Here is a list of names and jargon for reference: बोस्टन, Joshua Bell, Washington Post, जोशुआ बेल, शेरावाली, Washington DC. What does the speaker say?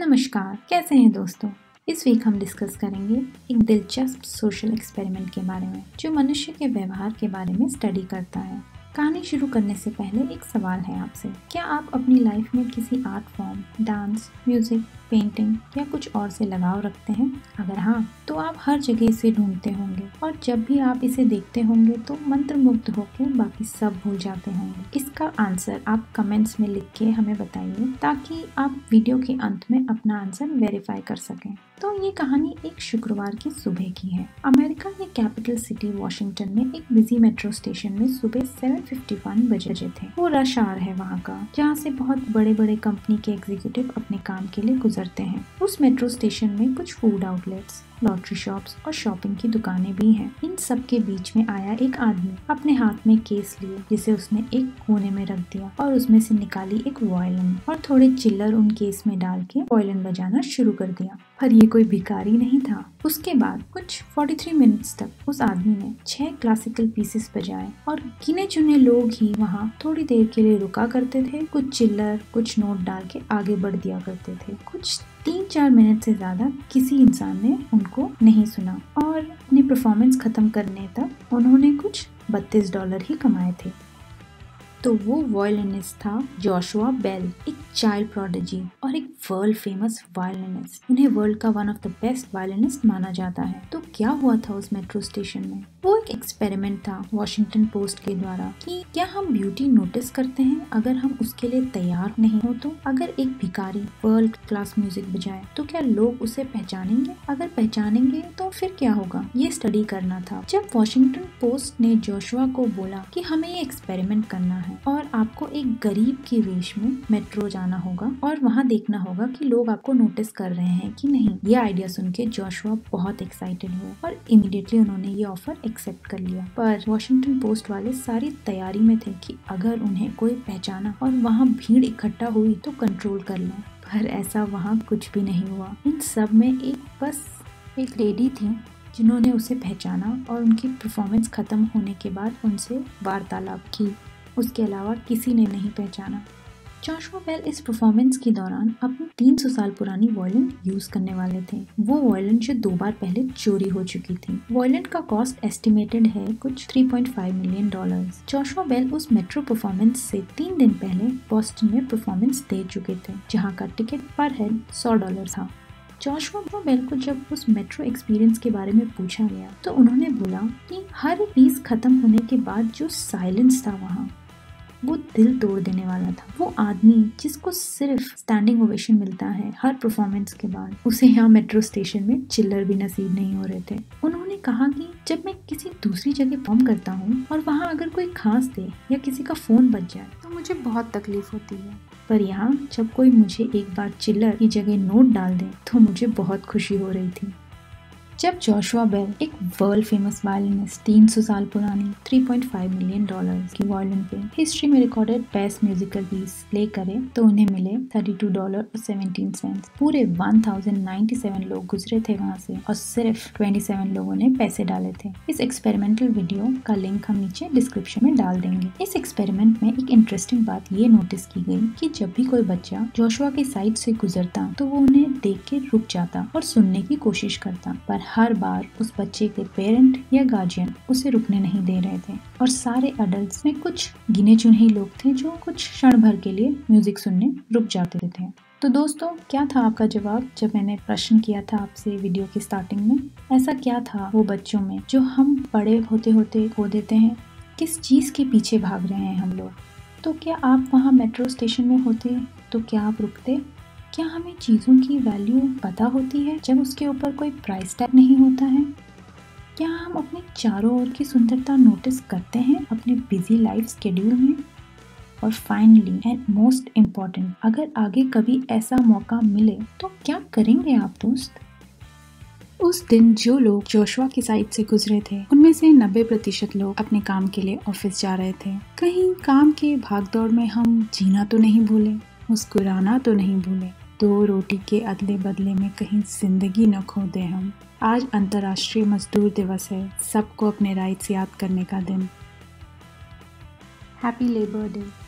नमस्कार, कैसे हैं दोस्तों। इस वीक हम डिस्कस करेंगे एक दिलचस्प सोशल एक्सपेरिमेंट के बारे में जो मनुष्य के व्यवहार के बारे में स्टडी करता है। कहानी शुरू करने से पहले एक सवाल है आपसे, क्या आप अपनी लाइफ में किसी art form, dance, music, painting या कुछ और से लगाव रखते हैं? अगर हाँ, तो आप हर जगह इसे ढूंढते होंगे और जब भी आप इसे देखते होंगे तो मंत्रमुग्ध होकर बाकी सब भूल जाते होंगे। इसका आंसर आप कमेंट्स में लिख के हमें बताइए ताकि आप वीडियो के अंत में अपना आंसर वेरीफाई कर सकें। तो ये कहानी एक शुक्रवार की सुबह की है। अमेरिका के कैपिटल सिटी वॉशिंगटन में एक बिजी मेट्रो स्टेशन में सुबह 7:51 बजे थे। पूरा शहर है वहाँ का, जहाँ से बहुत बड़े बड़े कंपनी के एग्जीक्यूटिव अपने काम के लिए गुजरते हैं। उस मेट्रो स्टेशन में कुछ फूड आउटलेट्स, लॉटरी शॉप्स और शॉपिंग की दुकानें भी हैं। इन सब के बीच में आया एक आदमी अपने हाथ में केस लिए, जिसे उसने एक कोने में रख दिया और उसमें से निकाली एक वायलिन और थोड़े चिल्लर उन केस में डाल के वायलिन बजाना शुरू कर दिया। पर ये कोई भिखारी नहीं था। उसके बाद कुछ 43 मिनट्स तक उस आदमी ने 6 क्लासिकल पीसेस बजाए और गिने चुने लोग ही वहाँ थोड़ी देर के लिए रुका करते थे, कुछ चिल्लर, कुछ नोट डाल के आगे बढ़ दिया करते थे। कुछ 3-4 मिनट से ज्यादा किसी इंसान ने उनको नहीं सुना और अपनी परफॉर्मेंस खत्म करने तक उन्होंने कुछ $32 ही कमाए थे। तो वो वायलिनिस्ट था जोशुआ बेल, एक चाइल्ड प्रोडिजी और एक वर्ल्ड फेमस वायलिनिस्ट। उन्हें वर्ल्ड का one of the best violinist माना जाता है। तो क्या हुआ था उस मेट्रो स्टेशन में? वो एक एक्सपेरिमेंट था वॉशिंगटन पोस्ट के द्वारा कि क्या हम ब्यूटी नोटिस करते हैं अगर हम उसके लिए तैयार नहीं हो तो। अगर एक भिखारी वर्ल्ड क्लास म्यूजिक बजाए तो क्या लोग उसे पहचानेंगे? अगर पहचानेंगे तो फिर क्या होगा? ये स्टडी करना था। जब वॉशिंगटन पोस्ट ने जोशुआ को बोला कि हमें ये एक्सपेरिमेंट करना है और आपको एक गरीब के वेश में मेट्रो जाना होगा और वहाँ देखना होगा कि लोग आपको नोटिस कर रहे हैं कि नहीं, ये आइडिया सुन के जोशुआ बहुत एक्साइटेड हुए और इमीडिएटली उन्होंने ये ऑफर एक्सेप्ट कर लिया। पर वॉशिंगटन पोस्ट वाले सारी तैयारी में थे कि अगर उन्हें कोई पहचाना और वहाँ भीड़ इकट्ठा हुई तो कंट्रोल कर लें। पर ऐसा वहाँ कुछ भी नहीं हुआ। इन सब में बस एक लेडी थी जिन्होंने उसे पहचाना और उनकी परफॉर्मेंस खत्म होने के बाद उनसे वार्तालाप की। उसके अलावा किसी ने नहीं पहचाना। जोशुआ बेल इस परफॉर्मेंस के दौरान अपनी 300 साल पुरानी वायलिन यूज करने वाले थे। वो वायलिन जो 2 बार पहले चोरी हो चुकी थी। वायलिन का कॉस्ट एस्टिमेटेड है कुछ $3.5 मिलियन। जोशुआ बेल उस मेट्रो परफॉर्मेंस से 3 दिन पहले बोस्टन में परफॉर्मेंस दे चुके थे, जहां का टिकट पर हेड $100 था। जोशुआ बेल को जब उस मेट्रो एक्सपीरियंस के बारे में पूछा गया तो उन्होंने बोला कि हर पीस खत्म होने के बाद जो साइलेंस था वहाँ, वो दिल तोड़ देने वाला था। वो आदमी जिसको सिर्फ स्टैंडिंग ओवेशन मिलता है हर परफॉर्मेंस के बाद, उसे यहाँ मेट्रो स्टेशन में चिल्लर भी नसीब नहीं हो रहे थे। उन्होंने कहा कि जब मैं किसी दूसरी जगह परफॉर्म करता हूँ और वहाँ अगर कोई खांस दे या किसी का फोन बज जाए तो मुझे बहुत तकलीफ होती है, पर यहाँ जब कोई मुझे एक बार चिल्लर की जगह नोट डाल दे तो मुझे बहुत खुशी हो रही थी। जब जोशुआ बेल, एक वर्ल्ड फेमस वायलिनिस्ट, 300 साल पुरानी $3.5 मिलियन की वायलिन पे हिस्ट्री में recorded best musical piece play करे तो उन्हें मिले $32.17। पूरे 1097 लोग गुजरे थे वहाँ से और सिर्फ 27 लोगों ने पैसे डाले थे। इस एक्सपेरिमेंटल वीडियो का लिंक हम नीचे डिस्क्रिप्शन में डाल देंगे। इस एक्सपेरिमेंट में एक इंटरेस्टिंग बात ये नोटिस की गई कि जब भी कोई बच्चा जोशुआ के साइड से गुजरता तो वो उन्हें देख के रुक जाता और सुनने की कोशिश करता, पर हर बार उस बच्चे के पेरेंट या गार्जियन उसे रुकने नहीं दे रहे थे और सारे अडल्ट्स में कुछ गिने चुने ही लोग थे जो कुछ क्षण भर के लिए म्यूजिक सुनने रुक जाते थे। तो दोस्तों, क्या था आपका जवाब जब मैंने प्रश्न किया था आपसे वीडियो की स्टार्टिंग में? ऐसा क्या था वो बच्चों में जो हम बड़े होते होते खो देते हैं? किस चीज़ के पीछे भाग रहे हैं हम लोग? तो क्या आप वहाँ मेट्रो स्टेशन में होते तो क्या आप रुकते? क्या हमें चीज़ों की वैल्यू पता होती है जब उसके ऊपर कोई प्राइस टैग नहीं होता है? क्या हम अपने चारों ओर की सुंदरता नोटिस करते हैं अपने बिजी लाइफ स्केड्यूल में? और फाइनली एंड मोस्ट इम्पॉर्टेंट, अगर आगे कभी ऐसा मौका मिले तो क्या करेंगे आप दोस्त? उस दिन जो लोग जोशुआ के साइड से गुजरे थे उनमें से 90% लोग अपने काम के लिए ऑफिस जा रहे थे। कहीं काम के भागदौड़ में हम जीना तो नहीं भूले, मुस्कुराना तो नहीं भूले, 2 रोटी के अदले बदले में कहीं जिंदगी न खो दे हम। आज अंतर्राष्ट्रीय मजदूर दिवस है, सबको अपने राइट्स याद करने का दिन। Happy labour day.